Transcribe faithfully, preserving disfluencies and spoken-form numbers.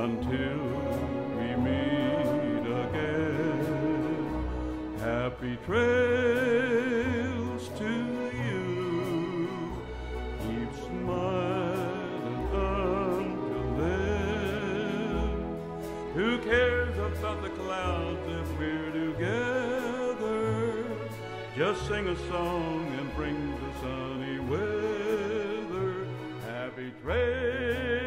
until we meet again. Happy trails to you, keep smiling until then. Who cares about the clouds if we're together? Just sing a song and bring the sunny weather. Happy trails.